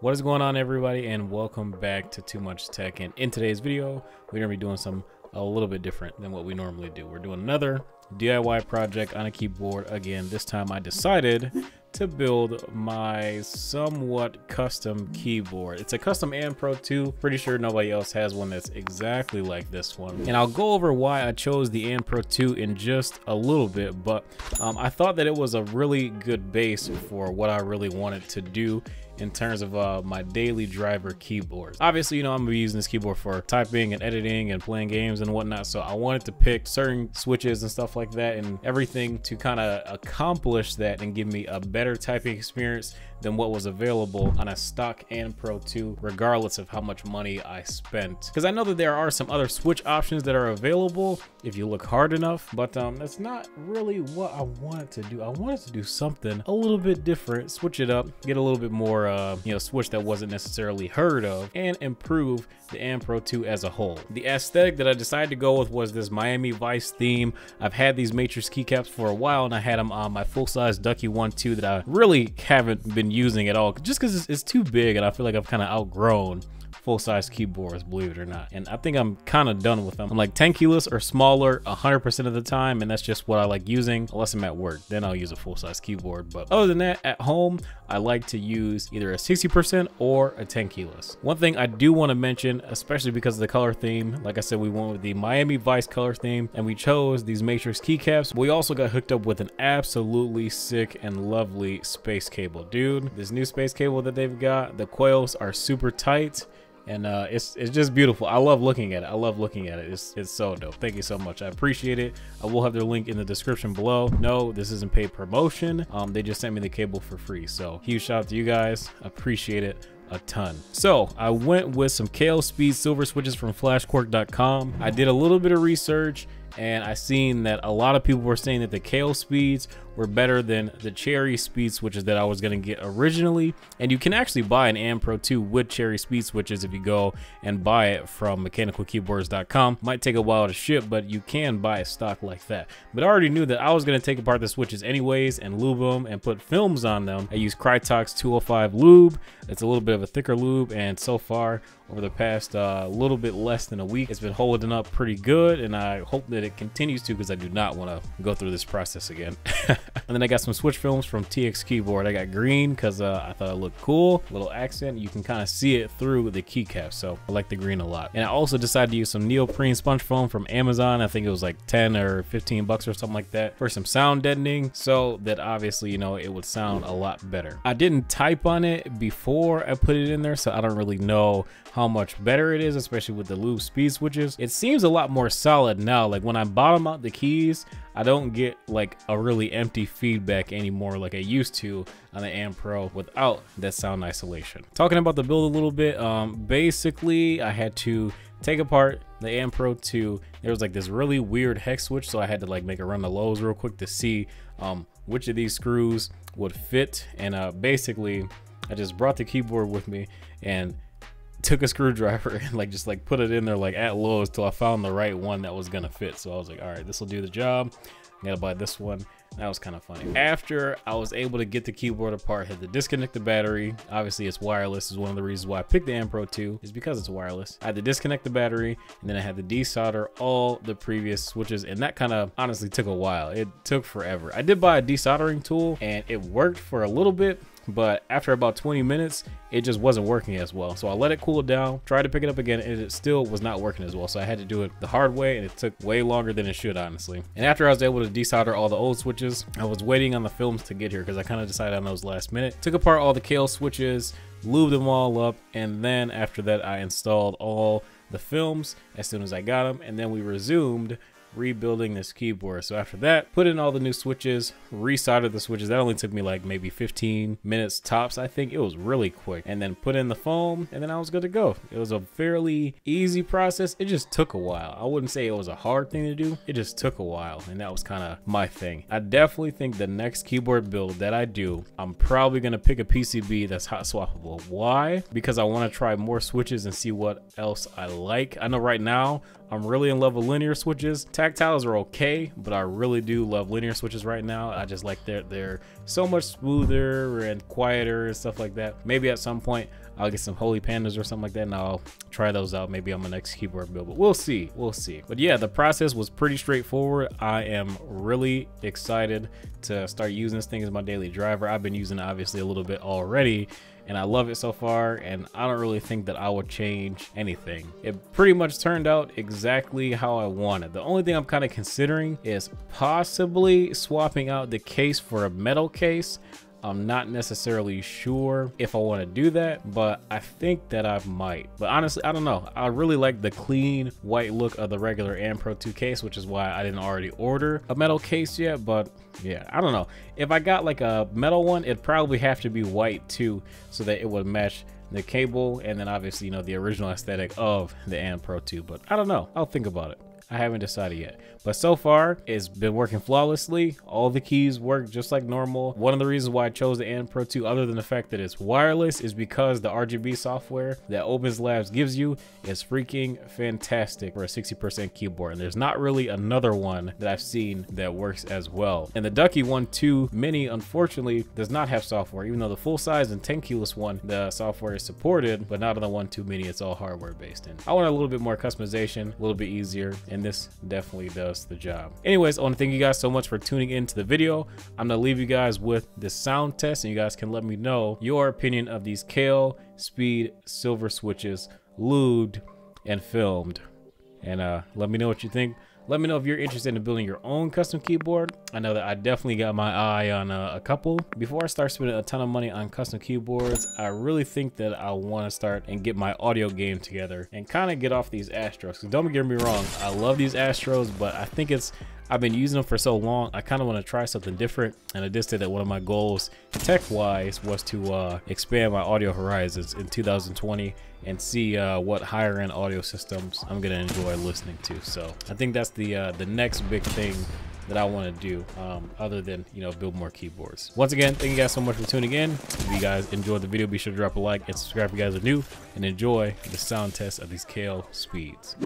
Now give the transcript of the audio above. What is going on, everybody, and welcome back to Too Much Tech. And in today's video, we're gonna be doing something a little bit different than what we normally do. We're doing another DIY project on a keyboard again. This time I decided to build my somewhat custom keyboard. It's a custom Anne Pro 2. Pretty sure nobody else has one that's exactly like this one. And I'll go over why I chose the Anne Pro 2 in just a little bit, but I thought that it was a really good base for what I really wanted to do in terms of my daily driver keyboard. Obviously, you know, I'm gonna be using this keyboard for typing and editing and playing games and whatnot. So I wanted to pick certain switches and stuff like that and everything to kind of accomplish that and give me a better typing experience than what was available on a stock Anne Pro 2, regardless of how much money I spent. Because I know that there are some other switch options that are available if you look hard enough, but that's not really what I wanted to do. I wanted to do something a little bit different, switch it up, get a little bit more you know, switch that wasn't necessarily heard of, and improve the Anne Pro 2 as a whole. The aesthetic that I decided to go with was this Miami Vice theme. I've had these Matrix keycaps for a while, and I had them on my full-size Ducky One 2 that I really haven't been using at all, just because it's too big, and I feel like I've kind of outgrown full-size keyboards, believe it or not. And I think I'm kind of done with them. I'm like 10 keyless or smaller 100% of the time, and that's just what I like using, unless I'm at work, then I'll use a full-size keyboard. But other than that, at home, I like to use either a 60% or a 10 keyless. One thing I do want to mention, especially because of the color theme, like I said, we went with the Miami Vice color theme, and we chose these Matrix keycaps. We also got hooked up with an absolutely sick and lovely Space Cable. Dude, this new Space Cable that they've got, the coils are super tight, and it's just beautiful. I love looking at it. It's so dope. Thank you so much, I appreciate it. I will have their link in the description below. No, this isn't paid promotion. They just sent me the cable for free, so huge shout out to you guys, appreciate it a ton. So I went with some Kailh Speed Silver switches from flashquark.com. I did a little bit of research, and I seen that a lot of people were saying that the Kailh Speeds were better than the Cherry Speed switches that I was gonna get originally. And you can actually buy an Anne Pro 2 with Cherry Speed switches if you go and buy it from mechanicalkeyboards.com. Might take a while to ship, but you can buy a stock like that. But I already knew that I was gonna take apart the switches anyways and lube them and put films on them. I use Krytox 205 lube. It's a little bit of a thicker lube, and so far, over the past little bit less than a week, it's been holding up pretty good, and I hope that it continues to, because I do not want to go through this process again. And then I got some switch films from TX Keyboard. I got green because I thought it looked cool, little accent. You can kind of see it through the keycap, so I like the green a lot. And I also decided to use some neoprene sponge foam from Amazon. I think it was like 10 or 15 bucks or something like that, for some sound deadening, so that obviously, you know, it would sound a lot better. I didn't type on it before I put it in there, so I don't really know how much better it is, especially with the lube speed switches. It seems a lot more solid now. Like when I bottom out the keys, I don't get like a really empty feedback anymore like I used to on the Anne Pro without that sound isolation. Talking about the build a little bit, basically I had to take apart the Anne Pro 2. There was like this really weird hex switch, so I had to like make a run to Lowe's real quick to see which of these screws would fit. And basically I just brought the keyboard with me and took a screwdriver and just put it in there like at Lowe's till I found the right one that was gonna fit. So I was like, all right, this will do the job, I gotta buy this one. That was kind of funny. After I was able to get the keyboard apart, had to disconnect the battery. Obviously it's wireless, is one of the reasons why I picked the Anne Pro 2, is because it's wireless. I had to disconnect the battery, and then I had to desolder all the previous switches, and that kind of honestly took a while. It took forever. I did buy a desoldering tool, and it worked for a little bit, but after about 20 minutes, it just wasn't working as well. So I let it cool down, tried to pick it up again, and it still was not working as well. So I had to do it the hard way, and it took way longer than it should, honestly. And after I was able to desolder all the old switches, I was waiting on the films to get here because I kind of decided on those last minute. Took apart all the Kailh switches, lubed them all up, and then after that, I installed all the films as soon as I got them, and then we resumed rebuilding this keyboard. So after that, put in all the new switches, resoldered the switches. That only took me like maybe 15 minutes tops, I think. It was really quick. And then put in the foam, and then I was good to go. It was a fairly easy process. It just took a while. I wouldn't say it was a hard thing to do. It just took a while, and that was kind of my thing. I definitely think the next keyboard build that I do, I'm probably gonna pick a PCB that's hot swappable. Why? Because I want to try more switches and see what else I like. I know right now I'm really in love with linear switches. Tactiles are okay, but I really do love linear switches right now. I just like they're so much smoother and quieter and stuff like that. Maybe at some point I'll get some Holy Pandas or something like that, and I'll try those out maybe on my next keyboard build, but we'll see, we'll see. But yeah, the process was pretty straightforward. I am really excited to start using this thing as my daily driver. I've been using it obviously a little bit already, and I love it so far, and I don't really think that I would change anything. It pretty much turned out exactly how I wanted. The only thing I'm kind of considering is possibly swapping out the case for a metal case. I'm not necessarily sure if I want to do that, but I think that I might. But honestly, I don't know. I really like the clean white look of the regular Anne Pro 2 case, which is why I didn't already order a metal case yet. But yeah, I don't know. If I got like a metal one, it'd probably have to be white too, so that it would match the cable, and then obviously, you know, the original aesthetic of the Anne Pro 2. But I don't know. I'll think about it. I haven't decided yet, but so far it's been working flawlessly. All the keys work just like normal. One of the reasons why I chose the Anne Pro 2, other than the fact that it's wireless, is because the RGB software that OpenSlabs gives you is freaking fantastic for a 60% keyboard, and there's not really another one that I've seen that works as well. And the Ducky One 2 Mini, unfortunately, does not have software, even though the full size and 10-keyless one, the software is supported, but not on the One 2 Mini. It's all hardware based, and I want a little bit more customization, a little bit easier, and this definitely does the job. Anyways, I want to thank you guys so much for tuning into the video. I'm gonna leave you guys with this sound test, and you guys can let me know your opinion of these Kailh Speed Silver switches, lubed and filmed, and let me know what you think. Let me know if you're interested in building your own custom keyboard. I know that I definitely got my eye on a couple. Before I start spending a ton of money on custom keyboards, I really think that I want to start and get my audio game together and kind of get off these Astros. Because don't get me wrong, I love these Astros, but I think it's, I've been using them for so long, I kind of want to try something different. And I just said that one of my goals tech-wise was to expand my audio horizons in 2020 and see what higher-end audio systems I'm gonna enjoy listening to. So I think that's the next big thing that I want to do, other than, you know, build more keyboards. Once again, thank you guys so much for tuning in. If you guys enjoyed the video, be sure to drop a like and subscribe if you guys are new, and enjoy the sound test of these Kailh Speeds.